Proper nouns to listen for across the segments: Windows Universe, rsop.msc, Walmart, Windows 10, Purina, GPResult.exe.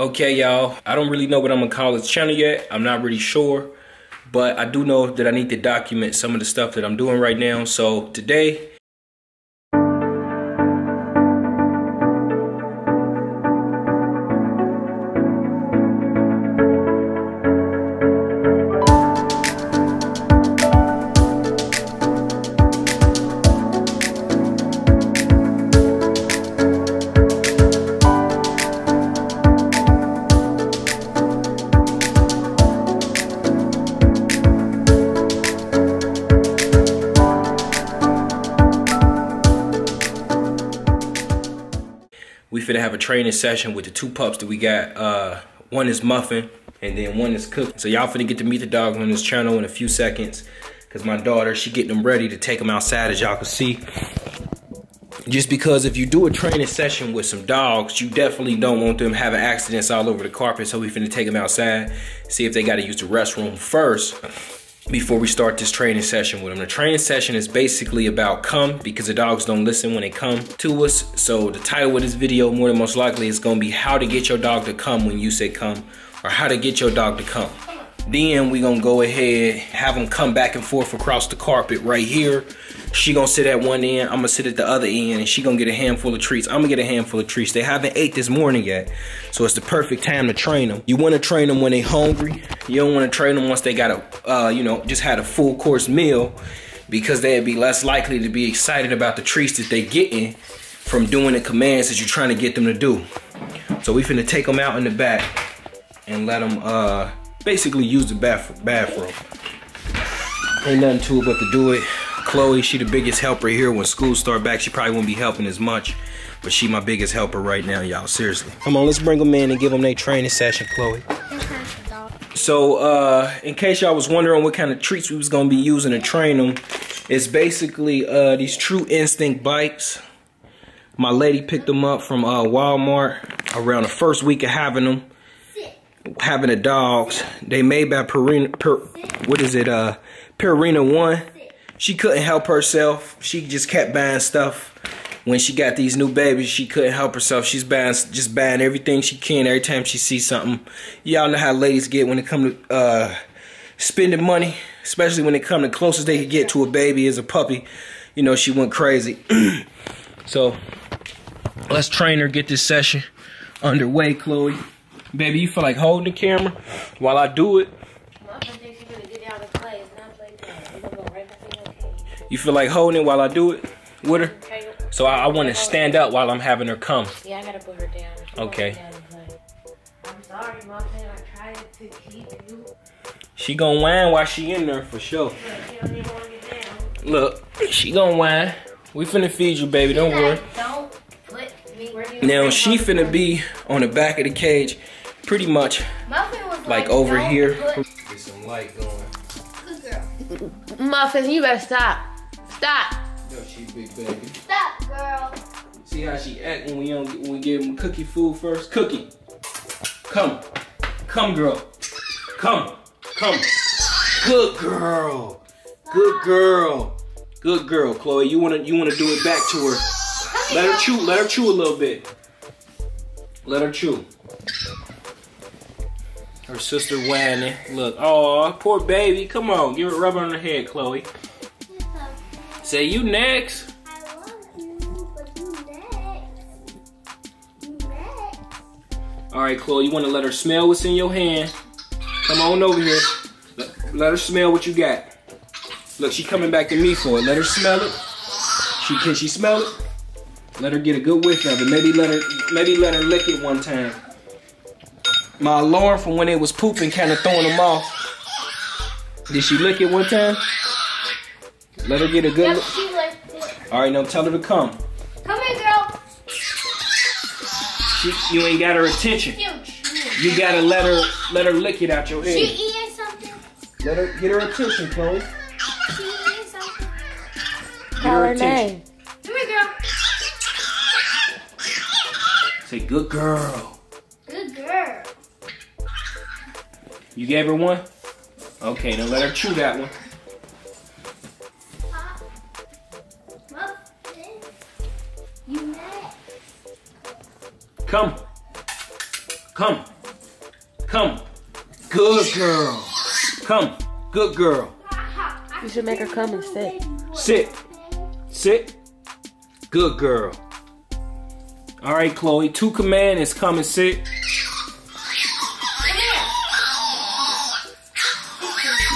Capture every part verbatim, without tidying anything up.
Okay, y'all, I don't really know what I'm gonna call this channel yet. I'm not really sure, but I do know that I need to document some of the stuff that I'm doing right now. So today, we finna have a training session with the two pups that we got. Uh, one is Muffin and then one is Cookie. So y'all finna get to meet the dog on this channel in a few seconds because my daughter, she getting them ready to take them outside, as y'all can see. Just because if you do a training session with some dogs, you definitely don't want them having accidents all over the carpet. So we finna take them outside, see if they gotta use the restroom first before we start this training session with them. The training session is basically about come, because the dogs don't listen when they come to us. So the title of this video, more than most likely, is gonna be how to get your dog to come when you say come, or how to get your dog to come. Then we gonna go ahead, have them come back and forth across the carpet right here. She gonna sit at one end, I'm gonna sit at the other end, and she gonna get a handful of treats, I'm gonna get a handful of treats. They haven't ate this morning yet, so it's the perfect time to train them. You wanna train them when they hungry. You don't wanna train them once they got a, uh, you know, just had a full course meal, because they'd be less likely to be excited about the treats that they getting from doing the commands that you're trying to get them to do. So we finna take them out in the back and let them, uh, basically use the bath bathroom. Ain't nothing to it but to do it. Chloe, she the biggest helper here. When school start back, she probably won't be helping as much, but she my biggest helper right now, y'all, seriously. Come on, let's bring them in and give them their training session, Chloe. So, uh, in case y'all was wondering what kind of treats we was gonna be using to train them, it's basically uh, these True Instinct bites. My lady picked them up from uh, Walmart around the first week of having them. Having the dogs, they made by Purina. Pur, what is it? Uh, Purina One. She couldn't help herself. She just kept buying stuff. When she got these new babies, she couldn't help herself. She's buying, just buying everything she can every time she sees something. Y'all know how ladies get when it comes to uh, spending money, especially when it comes to closest they could get to a baby is a puppy. You know, she went crazy. So let's train her. Get this session underway, Chloe. Baby, you feel like holding the camera while I do it? You feel like holding it while I do it with her? So I, I want to stand up while I'm having her come. Yeah, I gotta put her down. Okay. I'm sorry, Mom. I tried to keep you. She gonna whine while she in there for sure. Look, she gonna whine. We finna feed you, baby. Don't worry. Now she finna be on the back of the cage. Pretty much like, like over here. Get some light going. Good girl. Muffin, you better stop. Stop. No, she big baby. Stop, girl. See how she act when we don't, when we give them cookie food first? Cookie. Come. Come, girl. Come. Come. Good girl. Good girl. Good girl, Chloe. You wanna you wanna do it back to her. Let her chew, let her chew a little bit. Let her chew. Her sister whining. Look, oh, poor baby. Come on, give her a rub on her head, Chloe. Say you next. I love you, but you next. You next. All right, Chloe. You want to let her smell what's in your hand? Come on over here. Let her smell what you got. Look, she coming back to me for it. Let her smell it. She can she smell it? Let her get a good whiff of it. Maybe let her maybe let her lick it one time. My alarm from when it was pooping kind of throwing them off. Did she lick it one time? Let her get a good look. All right, now tell her to come. Come here, girl. She, you ain't got her attention. You gotta let her let her lick it out your head. She eating something. Let her get her attention, Chloe. She eating something. Call her name. Come here, girl. Say good girl. You gave her one? Okay, now let her chew that one. Come. Come. Come. Good girl. Come. Good girl. You should make her come and sit. Sit. Sit. Good girl. All right, Chloe. Two command is come and sit.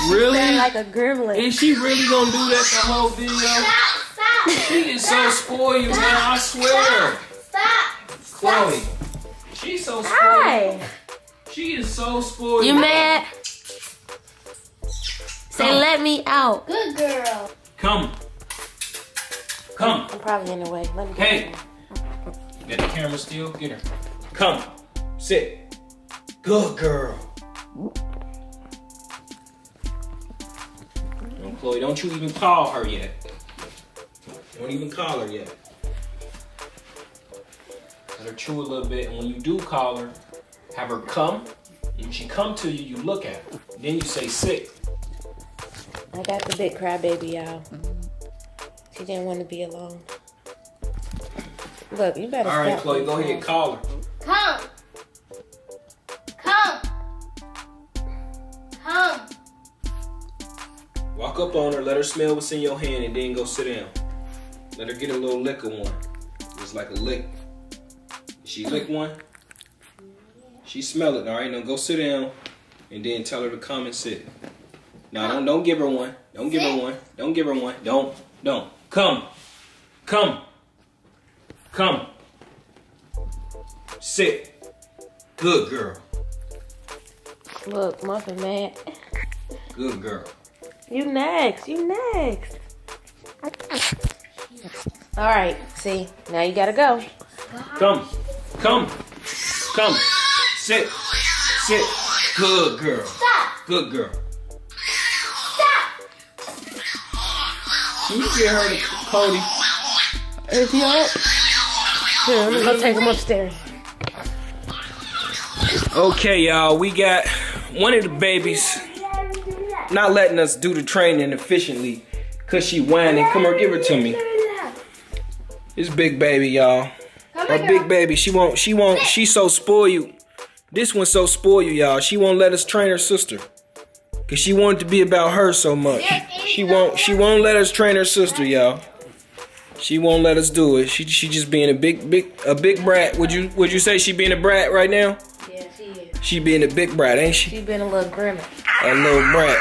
Really? Like a gremlin. Is she really gonna do that the whole video? Stop, stop, she is stop, so spoiled, stop, man. I swear. Stop. stop Chloe. Stop. She's so spoiled. Hi. She is so spoiled. You mad? Say, let me out. Good girl. Come. Come. I'm probably in the way. Let me hey. Get the camera still. Get her. Come. Sit. Good girl. Chloe, don't you even call her yet. Don't even call her yet. Let her chew a little bit, and when you do call her, have her come. When she come to you, you look at her. Then you say, sit. I got the big crybaby, y'all. She didn't want to be alone. Look, you better All right, Chloe, go ahead and call her. Come. Come. Come. Walk up on her, let her smell what's in your hand, and then go sit down. Let her get a little lick of one. It's like a lick. She lick one. She smell it, all right? Now go sit down, and then tell her to come and sit. Now don't don't give her one. Don't give her one. Don't give her one. Don't don't come, come, come. Sit. Good girl. Look, Muffin Man. Good girl. You next, you next. All right, see, now you gotta go. Come, come, come. Sit, sit. Good girl. Stop. Good girl. Stop. Can you get her to Cody? Is he up? Here, let me go take him upstairs. Okay, y'all, we got one of the babies not letting us do the training efficiently because she whining. Come here, give her to me. This big baby, y'all. Our big baby, she won't, she won't, she's so spoiled. This one's so spoiled, y'all. She won't let us train her sister because she wanted to be about her so much. She won't, she won't let us train her sister, y'all. She won't let us do it. She, she just being a big, big, a big brat. Would you, would you say she being a brat right now? Yeah, she is. She being a big brat, ain't she? She being a little gremlin. A little brat.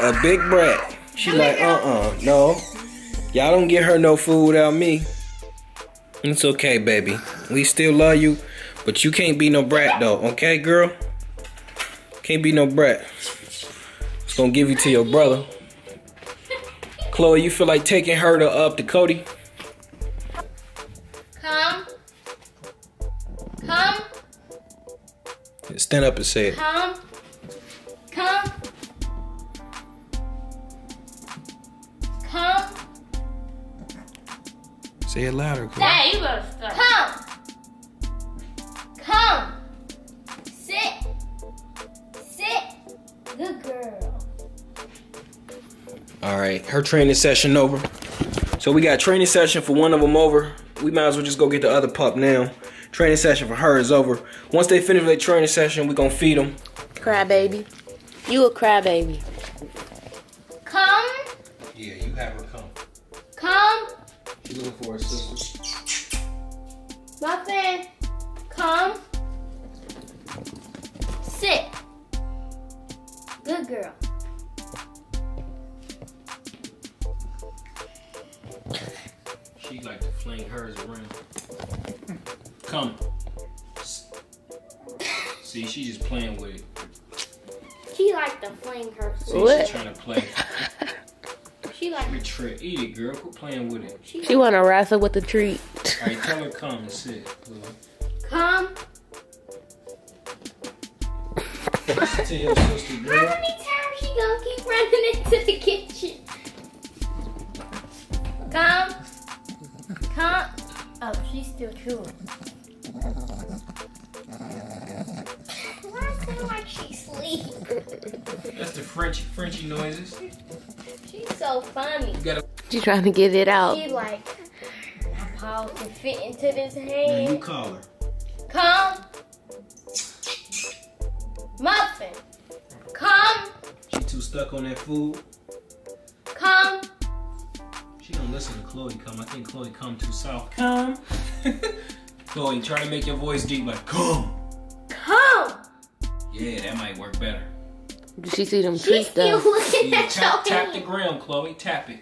A big brat. She like, uh-uh, no. Y'all don't get her no food without me. It's okay, baby. We still love you, but you can't be no brat, though. Okay, girl? Can't be no brat. It's gonna give you to your brother. Chloe, you feel like taking her to up to Cody? Come. Come. Stand up and say it. Come. Come. Come. Say it louder, Chloe. Hey, you better start. Come. Come. Sit. Sit. Good girl. All right, her training session over. So we got training session for one of them over. We might as well just go get the other pup now. Training session for her is over. Once they finish their training session, we're gonna feed them. Crybaby. You a crybaby. Come. Yeah, you have her come. Come. She's looking for her sister. Muffin. Come. Sit. Good girl. She like to fling hers around. Come. See, she just playing with it. She like to fling her. See, what? She's trying to play. She like to trick. Eat it, girl. Quit playing with it. She, she want to wrestle with the treat. All right, tell her come and sit. Come. Listen to your sister, girl. How many times she gonna keep running into the kitchen? Come. Come. Oh, she's still chewing. Like she sleep. That's the Frenchy Frenchy noises. She's so funny. She's trying to get it out. She like, my paw can fit into this hand. Now you call her. Come. nothing. Come. She too stuck on that food. Come. She don't listen to Chloe come. I think Chloe come too soft. Come. Chloe, try to make your voice deep like come. Come. Yeah, that might work better. Did she see them treats though? She's still looking yeah, at tap, your tap the ground, Chloe. Tap it.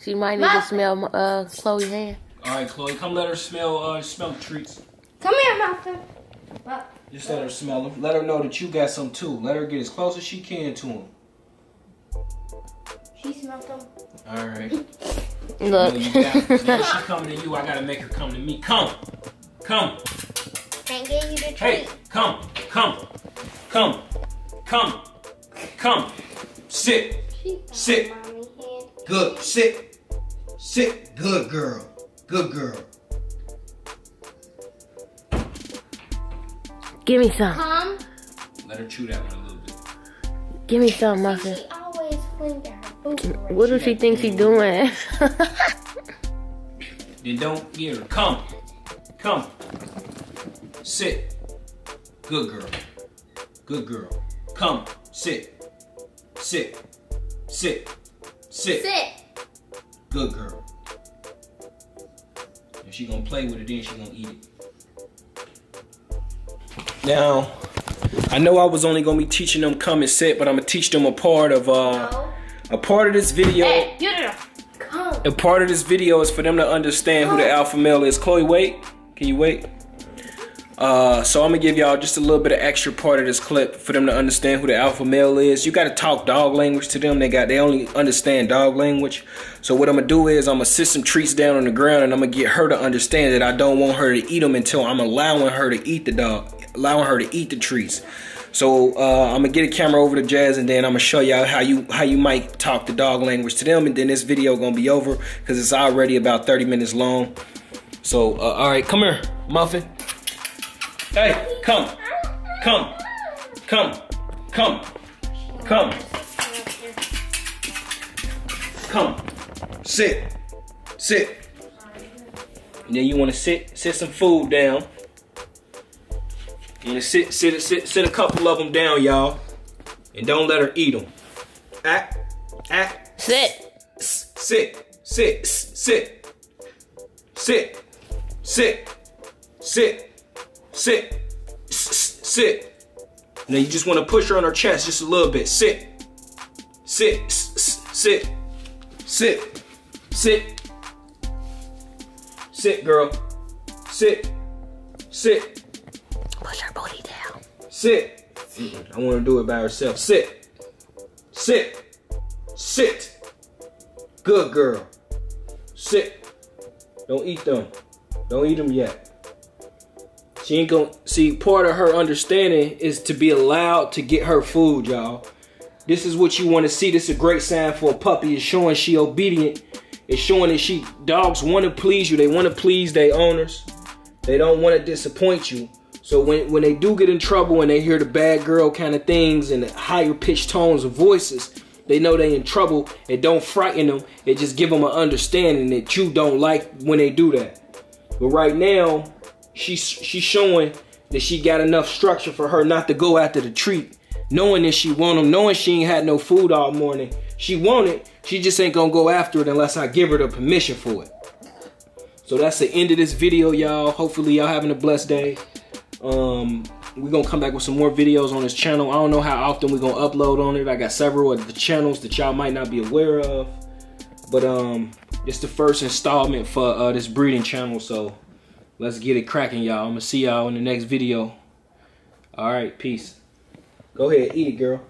She might need to smell uh, Chloe's hand. All right, Chloe, come let her smell uh, smell the treats. Come here, Malcolm. Just let her smell them. Let her know that you got some too. Let her get as close as she can to them. She smelled them. All right. Look. You got, now she coming to you. I gotta make her come to me. Come, come. Can't get you the treat. Hey, come, come, come, come, come. Sit, sit. Good, sit, sit. Good girl. Good girl. Give me some. Come. Let her chew that one a little bit. Give me some, Muffin. She always flings at her boob. What does she think she's doing? Then don't get her. Come. Come. Sit. Good girl. Good girl. Come. Sit. Sit. Sit. Sit. Sit. Good girl. If she gonna play with it, then she gonna eat it. Now, I know I was only gonna be teaching them come and sit, but I'm gonna teach them a part of uh, no. a part of this video. Hey, get it up. Come. A part of this video is for them to understand come. who the alpha male is. Chloe, wait. Can you wait? Uh, so I'm gonna give y'all just a little bit of extra part of this clip for them to understand who the alpha male is. You gotta talk dog language to them. They got they only understand dog language. So what I'm gonna do is I'm gonna sit some treats down on the ground and I'm gonna get her to understand that I don't want her to eat them until I'm allowing her to eat the dog. Allowing her to eat the treats. So uh, I'm gonna get a camera over to Jazz and then I'm gonna show y'all how you how you might talk the dog language to them, and then this video gonna be over because it's already about thirty minutes long. So uh, all right, come here, Muffin. Hey, come, come, come, come, come, come, sit, sit. And then you wanna sit, sit some food down. And sit, sit, sit, sit a couple of them down, y'all, and don't let her eat them. Act, act. Sit, sit, sit, sit, sit, sit, sit, sit, sit. Now you just want to push her on her chest just a little bit. Sit, sit, sit, sit, sit, sit, girl, sit, sit. Push her booty down. Sit. I want to do it by herself. Sit. Sit. Sit. Good girl. Sit. Don't eat them. Don't eat them yet. She ain't gonna see. Part of her understanding is to be allowed to get her food, y'all. This is what you want to see. This is a great sign for a puppy. It's showing she obedient. It's showing that she dogs want to please you. They want to please their owners. They don't want to disappoint you. So when, when they do get in trouble and they hear the bad girl kind of things and the higher pitched tones of voices, they know they in trouble. And don't frighten them. It just give them an understanding that you don't like when they do that. But right now, she's, she's showing that she got enough structure for her not to go after the treat. Knowing that she want them, knowing she ain't had no food all morning. She want it, she just ain't gonna go after it unless I give her the permission for it. So that's the end of this video, y'all. Hopefully y'all having a blessed day. Um, we're gonna come back with some more videos on this channel. I don't know how often we're gonna upload on it. I got several of the channels that y'all might not be aware of, but um, it's the first installment for uh, this breeding channel. So let's get it cracking, y'all. I'm gonna see y'all in the next video. All right, peace. Go ahead, eat it, girl.